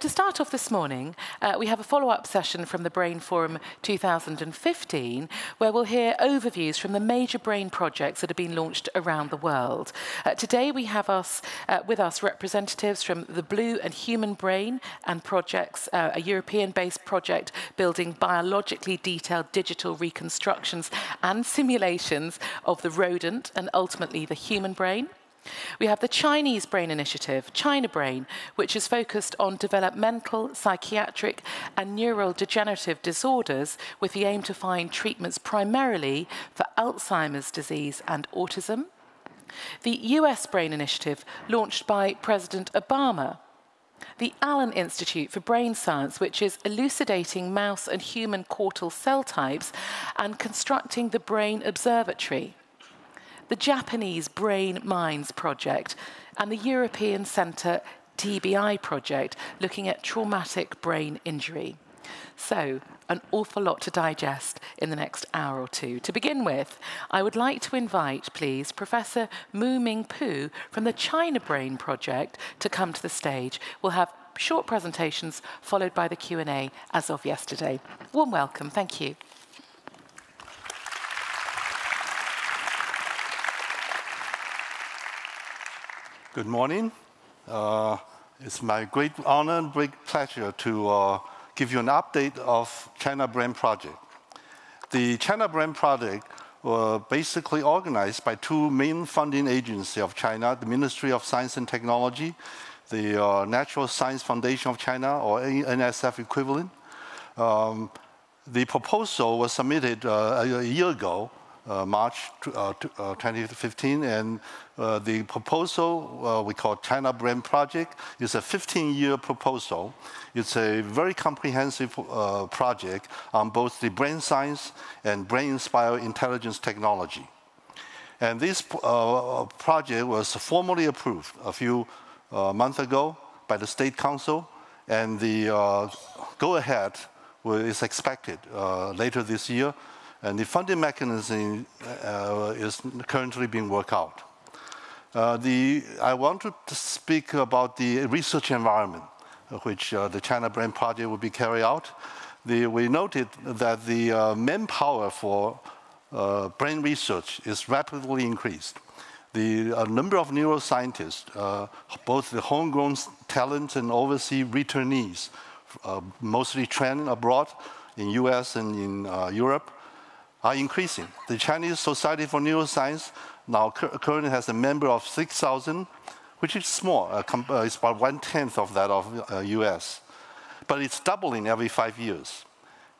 to start off this morning, we have a follow-up session from the Brain Forum 2015, where we'll hear overviews from the major brain projects that have been launched around the world. Today we have with us representatives from the Blue and Human Brain and projects, a European-based project building biologically detailed digital reconstructions and simulations of the rodent and ultimately the human brain. We have the Chinese Brain Initiative, China Brain, which is focused on developmental, psychiatric and neurodegenerative disorders with the aim to find treatments primarily for Alzheimer's disease and autism. The US Brain Initiative, launched by President Obama. The Allen Institute for Brain Science, which is elucidating mouse and human cortical cell types and constructing the Brain Observatory. The Japanese Brain Minds Project, and the European Center TBI Project, looking at traumatic brain injury. So, an awful lot to digest in the next hour or two. To begin with, I would like to invite, please, Professor Mu-ming Poo from the China Brain Project to come to the stage. We'll have short presentations followed by the Q&A as of yesterday. Warm welcome. Thank you. Good morning. It's my great honor and great pleasure to give you an update of China Brain Project. The China Brain Project were basically organized by two main funding agencies of China, the Ministry of Science and Technology, the Natural Science Foundation of China, or NSF equivalent. The proposal was submitted a year ago, March 2015, and the proposal we call China Brain Project is a 15-year proposal. It's a very comprehensive project on both the brain science and brain-inspired intelligence technology. And this project was formally approved a few months ago by the State Council, and the go-ahead is expected later this year. And the funding mechanism is currently being worked out. I want to speak about the research environment, which the China Brain Project will be carried out. We noted that the manpower for brain research is rapidly increased. A number of neuroscientists, both the homegrown talents and overseas returnees, mostly trained abroad in US and in Europe, are increasing. The Chinese Society for Neuroscience now currently has a member of 6,000, which is small. It's about 1/10 of that of US. But it's doubling every 5 years.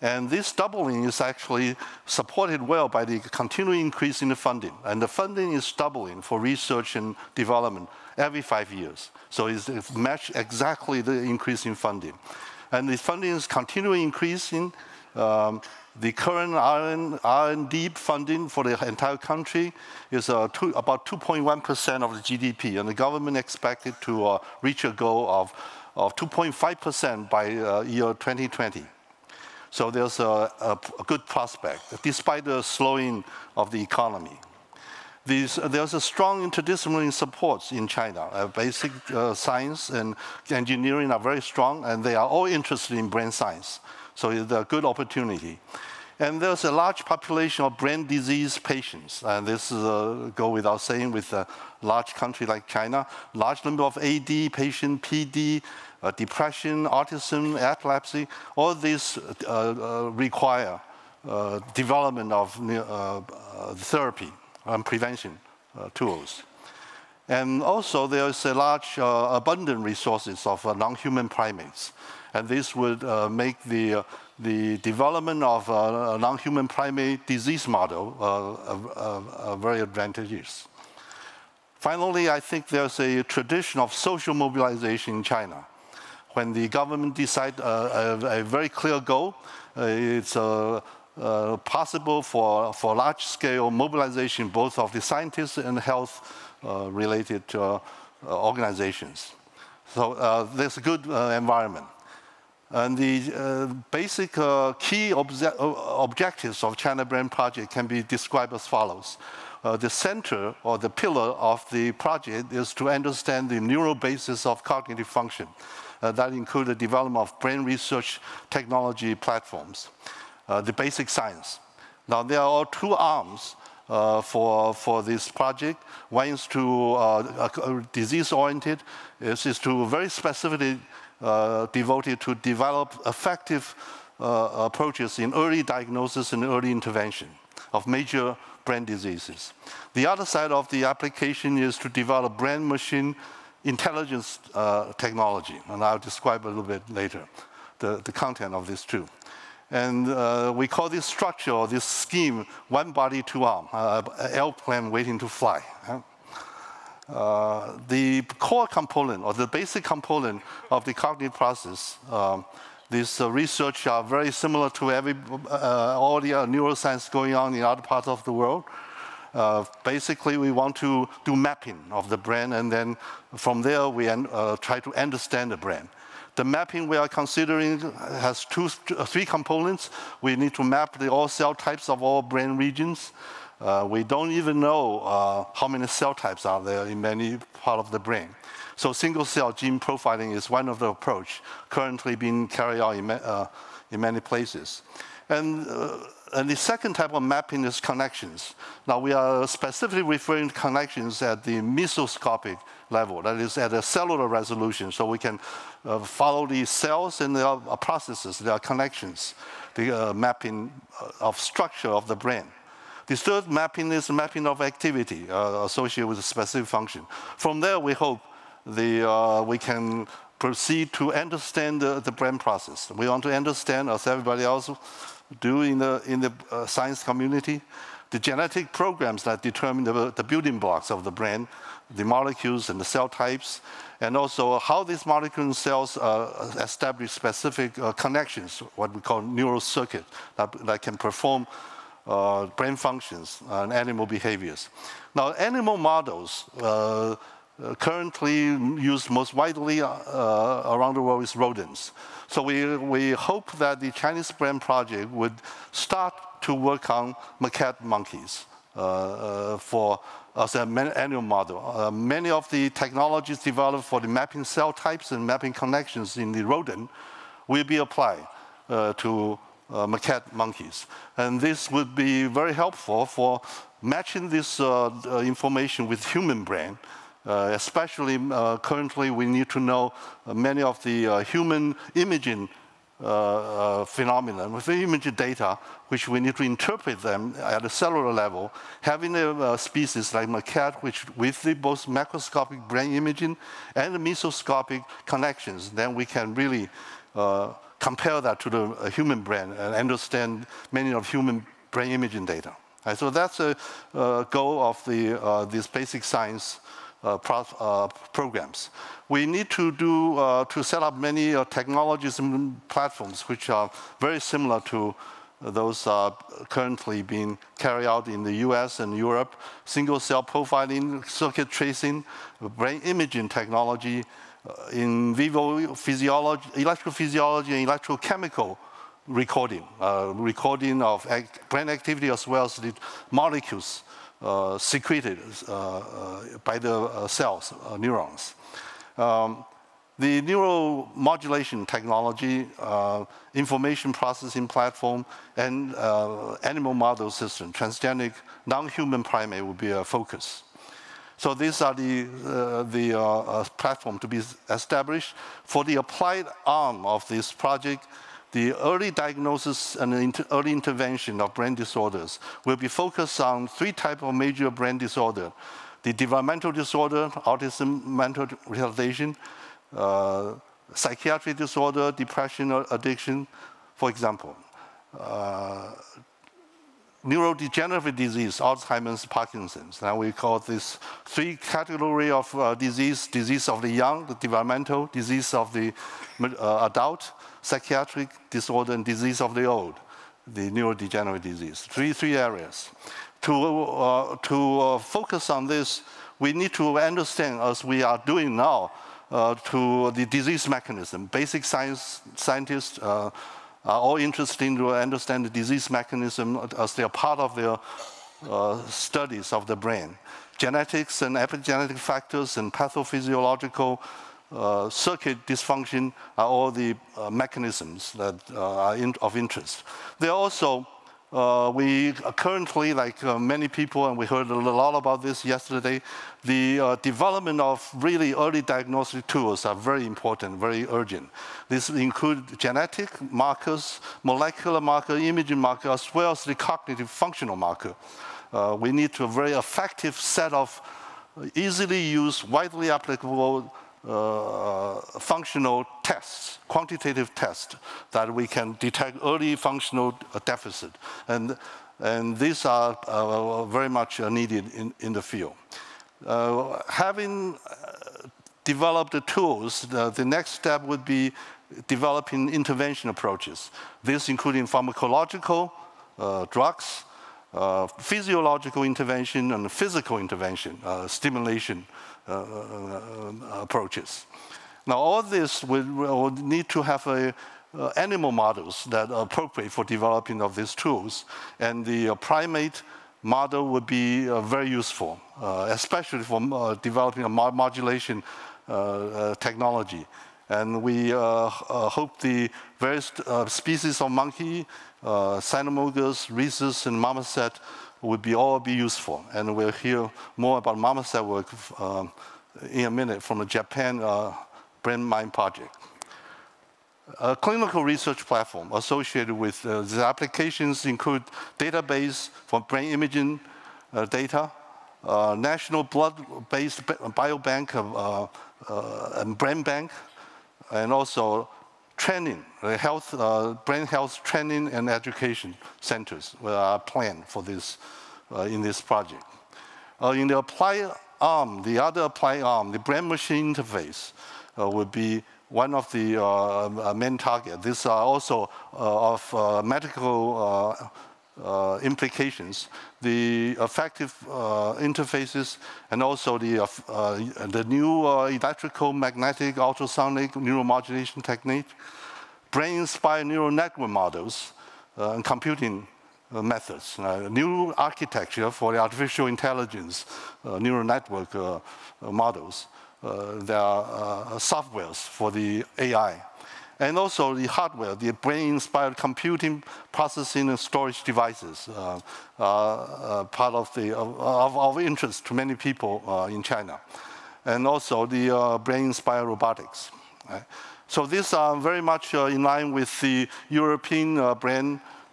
And this doubling is actually supported well by the continuing increase in the funding. And the funding is doubling for research and development every 5 years. So it's matched exactly the increase in funding. And the funding is continually increasing. The current R&D funding for the entire country is about 2.1% of the GDP, and the government expected to reach a goal of 2.5% by year 2020. So there's a good prospect, despite the slowing of the economy. There's a strong interdisciplinary support in China. Basic science and engineering are very strong, and they are all interested in brain science. So it's a good opportunity. And there's a large population of brain disease patients. And this goes without saying with a large country like China. Large number of AD patients, PD, depression, autism, epilepsy. All these require development of therapy and prevention tools. And also there's a large abundant resources of non-human primates. And this would make the development of a non-human primate disease model very advantageous. Finally, I think there's a tradition of social mobilization in China. When the government decides a very clear goal, it's possible for large-scale mobilization both of the scientists and health-related organizations. So there's a good environment. And the basic key objectives of China Brain Project can be described as follows. The center or the pillar of the project is to understand the neural basis of cognitive function. that include the development of brain research technology platforms, the basic science. Now, there are two arms for this project. One is to disease-oriented. This is to very specifically devoted to develop effective approaches in early diagnosis and early intervention of major brain diseases. The other side of the application is to develop brain-machine intelligence technology, and I'll describe a little bit later the content of this too. And we call this structure, or this scheme, one body, two arm, airplane waiting to fly. The core component, or the basic component of the cognitive process, this research are very similar to all the neuroscience going on in other parts of the world. Basically, we want to do mapping of the brain, and then from there we try to understand the brain. The mapping we are considering has three components. We need to map all cell types of all brain regions. We don't even know how many cell types are there in many parts of the brain. So single cell gene profiling is one of the approaches currently being carried out in many places. And the second type of mapping is connections. Now, we are specifically referring to connections at the mesoscopic level, that is at a cellular resolution, so we can follow the cells and their processes, their connections, the mapping of structure of the brain. The third mapping is mapping of activity associated with a specific function. From there, we hope we can proceed to understand the brain process. We want to understand, as everybody else do in the science community, the genetic programs that determine the building blocks of the brain, the molecules and the cell types, and also how these molecules and cells establish specific connections, what we call neural circuit, that can perform brain functions and animal behaviors. Now, animal models currently used most widely around the world is rodents. So we hope that the Chinese Brain Project would start to work on macaque monkeys as an animal model. Many of the technologies developed for the mapping cell types and mapping connections in the rodent will be applied to macaque monkeys. And this would be very helpful for matching this information with human brain. Especially currently, we need to know many of the human imaging phenomenon, with the image data, which we need to interpret them at a cellular level. Having a species like macaque, which with both macroscopic brain imaging and the mesoscopic connections, then we can really compare that to the human brain and understand many of human brain imaging data. And so that's a goal of this basic science programs. We need to set up many technologies and platforms which are very similar to those currently being carried out in the US and Europe: single cell profiling, circuit tracing, brain imaging technology, in vivo physiology, electrophysiology, and electrochemical recording, recording of brain activity as well as the molecules secreted by the cells, neurons. The neuromodulation technology, information processing platform, and animal model system, transgenic non-human primate will be a focus. So these are the platform to be established. For the applied arm of this project, the early diagnosis and early intervention of brain disorders will be focused on three types of major brain disorder: the developmental disorder, autism, mental retardation, psychiatric disorder, depression or addiction, for example, neurodegenerative disease, Alzheimer's, Parkinson's. Now we call this three category of disease: disease of the young, the developmental, disease of the adult, psychiatric disorder, and disease of the old, the neurodegenerative disease. Three areas. To focus on this, we need to understand, as we are doing now, to the disease mechanism. Basic scientists are all interested in to understand the disease mechanism as they are part of their studies of the brain. Genetics and epigenetic factors and pathophysiological circuit dysfunction are all the mechanisms that are of interest. They also, we are currently, like many people, and we heard a lot about this yesterday, the development of really early diagnostic tools are very important, very urgent. This includes genetic markers, molecular marker, imaging marker, as well as the cognitive functional marker. We need a very effective set of easily used, widely applicable functional tests, quantitative tests, that we can detect early functional deficit. And these are very much needed in the field. Having developed the tools, the next step would be developing intervention approaches. This including pharmacological drugs, physiological intervention, and physical intervention, stimulation approaches. Now, all this will need to have a, animal models that are appropriate for developing of these tools, and the primate model would be very useful, especially for developing a modulation technology. And we hope the various species of monkey, Cynomolgus, rhesus, and marmoset would all be useful. And we'll hear more about marmoset work in a minute from the Japan Brain Minds Project. A clinical research platform associated with these applications include database for brain imaging data, national blood-based biobank and brain bank, and also training, health, brain health training and education centers are planned for this, in this project. In the applied arm, the brain-machine interface would be one of the main targets. These are also of medical implications, the effective interfaces, and also the new electrical, magnetic, ultrasonic neuromodulation technique, brain-inspired neural network models, and computing methods, new architecture for the artificial intelligence, neural network models. There are softwares for the AI. And also the hardware, the brain-inspired computing, processing, and storage devices are part of our interest to many people in China. And also the brain-inspired robotics. Right? So these are very much in line with the European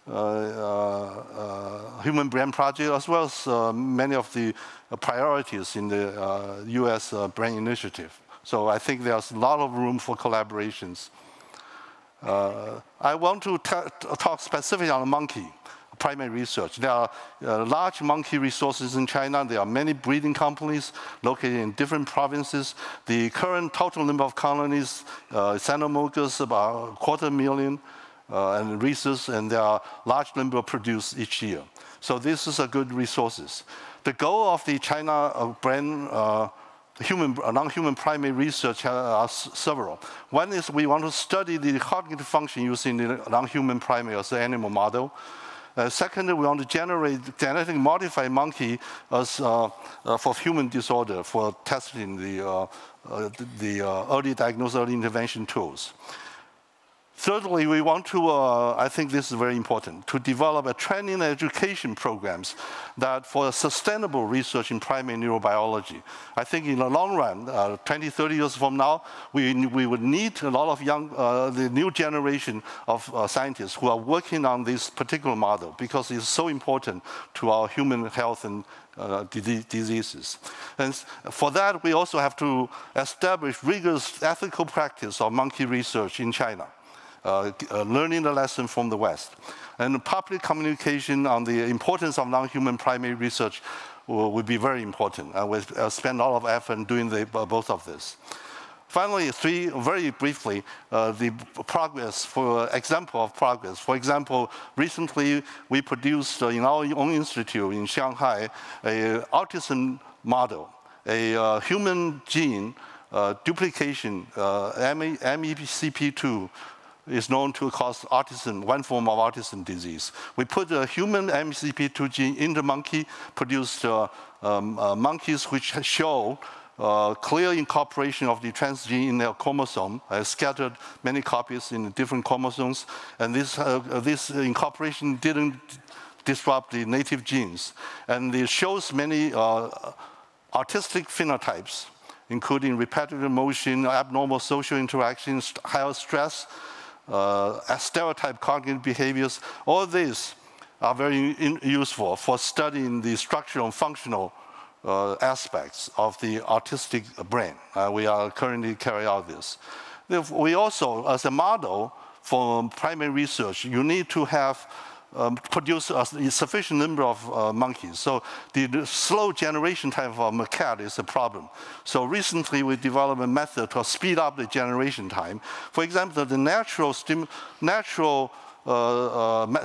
Human Brain Project, as well as many of the priorities in the US Brain Initiative. So I think there's a lot of room for collaborations. I want to talk specifically on monkey primate research. There are large monkey resources in China. There are many breeding companies located in different provinces. The current total number of colonies, Cynomolgus, about 250,000, and rhesus, and there are large number produced each year. So this is a good resources. The goal of the China Brain non-human primate research are several. One is we want to study the cognitive function using the non-human primate as an animal model. Secondly, we want to generate genetically modified monkey as, for human disorder, for testing the early diagnosis, early intervention tools. Thirdly, we want to, I think this is very important, to develop a training and education programs that for sustainable research in primate neurobiology. I think in the long run, 20, 30 years from now, we would need a lot of young, the new generation of scientists who are working on this particular model, because it's so important to our human health and diseases. And for that, we also have to establish rigorous ethical practice of monkey research in China. Learning the lesson from the West. And public communication on the importance of non-human primate research would be very important. I will spend a lot of effort in doing both of this. Finally, very briefly, the progress, example of progress. For example, recently we produced in our own institute in Shanghai an autism model, a human gene duplication, MECP2, is known to cause autism, one form of autism disease. We put a human MECP2 gene in the monkey, produced monkeys which show clear incorporation of the transgene in their chromosome. I scattered many copies in different chromosomes, and this incorporation didn't disrupt the native genes. And it shows many artistic phenotypes, including repetitive motion, abnormal social interactions, higher stress, stereotype cognitive behaviors. All these are very useful for studying the structural and functional aspects of the artistic brain. We are currently carrying out this. We also, as a model for primary research, you need to have produce a sufficient number of monkeys. So the slow generation time of macaque is a problem. So recently we developed a method to speed up the generation time. For example, the natural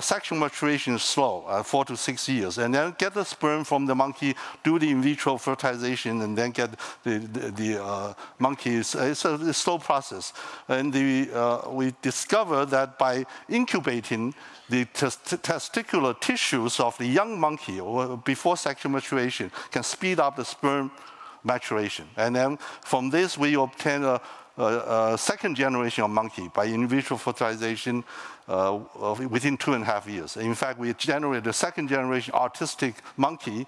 sexual maturation is slow, 4 to 6 years, and then get the sperm from the monkey, do the in vitro fertilization, and then get the monkeys. It's a slow process, and we discovered that by incubating the testicular tissues of the young monkey before sexual maturation can speed up the sperm maturation, and then from this we obtain a second generation of monkey by in vitro fertilization within 2.5 years. In fact, we generated a second generation artistic monkey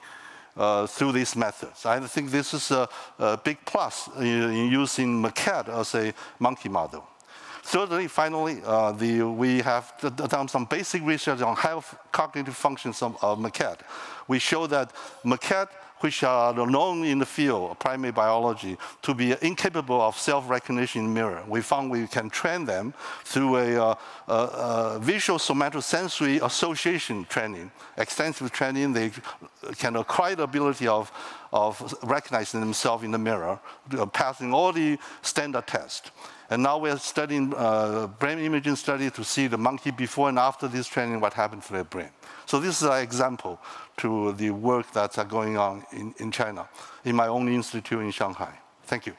through these methods. I think this is a big plus in using macaque as a monkey model. Thirdly, finally, we have done some basic research on high cognitive functions of macaque. We show that macaque, which are known in the field of primate biology to be incapable of self-recognition in mirror. We found we can train them through a visual somatosensory association training, extensive training. They can acquire the ability of recognizing themselves in the mirror, passing all the standard tests. And now we're studying brain imaging study to see the monkey before and after this training, what happened to their brain. So this is an example to the work that's going on in China, in my own institute in Shanghai. Thank you.